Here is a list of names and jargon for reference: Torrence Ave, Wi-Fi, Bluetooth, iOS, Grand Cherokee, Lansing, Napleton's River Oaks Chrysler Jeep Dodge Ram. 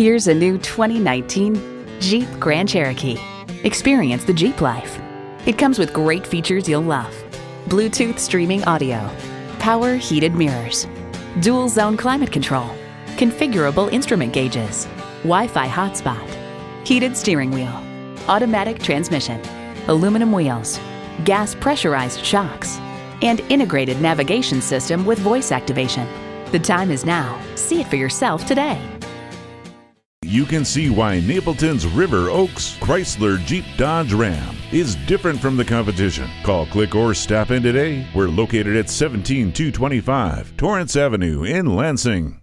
Here's a new 2019 Jeep Grand Cherokee. Experience the Jeep life. It comes with great features you'll love. Bluetooth streaming audio, power heated mirrors, dual zone climate control, configurable instrument gauges, Wi-Fi hotspot, heated steering wheel, automatic transmission, aluminum wheels, gas pressurized shocks, and integrated navigation system with voice activation. The time is now. See it for yourself today. You can see why Napleton's River Oaks Chrysler Jeep Dodge Ram is different from the competition. Call, click, or stop in today. We're located at 17225 Torrance Avenue in Lansing.